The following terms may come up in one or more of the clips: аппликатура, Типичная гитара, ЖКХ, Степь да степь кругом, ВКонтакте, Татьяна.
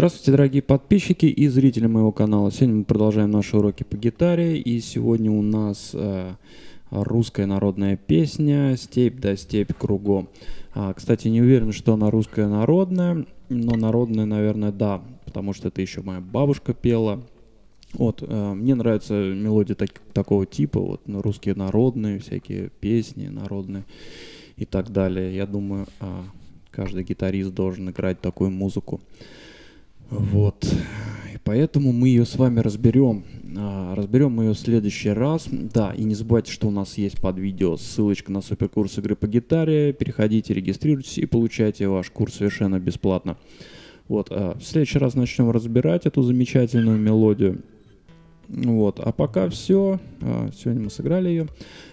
Здравствуйте, дорогие подписчики и зрители моего канала. Сегодня мы продолжаем наши уроки по гитаре. И сегодня у нас русская народная песня «Степь да степь кругом». Кстати, не уверен, что она русская народная, но народная, наверное, да, потому что это еще моя бабушка пела. Вот, мне нравятся мелодии такого типа, вот, русские народные, всякие песни народные и так далее. Я думаю, каждый гитарист должен играть такую музыку. Вот, и поэтому мы ее с вами разберем. Разберем мы ее в следующий раз. Да, и не забывайте, что у нас есть под видео ссылочка на суперкурс игры по гитаре. Переходите, регистрируйтесь и получайте ваш курс совершенно бесплатно. Вот, в следующий раз начнем разбирать эту замечательную мелодию. Вот, а пока все. Сегодня мы сыграли ее.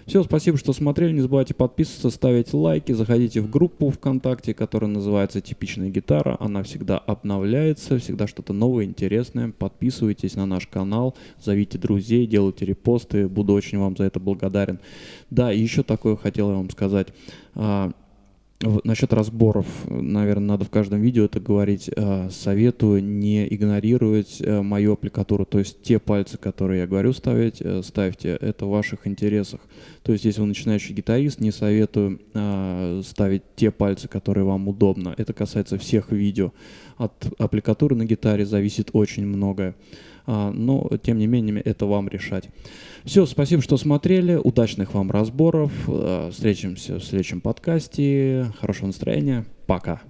Все, спасибо, что смотрели. Не забывайте подписываться, ставить лайки, заходите в группу ВКонтакте, которая называется «Типичная гитара». Она всегда обновляется, всегда что-то новое, интересное. Подписывайтесь на наш канал, зовите друзей, делайте репосты. Буду очень вам за это благодарен. Да, и еще такое хотел я вам сказать. Насчет разборов, наверное, надо в каждом видео это говорить. Советую не игнорировать мою аппликатуру. То есть те пальцы, которые я говорю ставить, ставьте. Это в ваших интересах. То есть если вы начинающий гитарист, не советую ставить те пальцы, которые вам удобно. Это касается всех видео. От аппликатуры на гитаре зависит очень многое. Но, тем не менее, это вам решать. Все, спасибо, что смотрели. Удачных вам разборов. Встретимся в следующем подкасте. Хорошего настроения. Пока.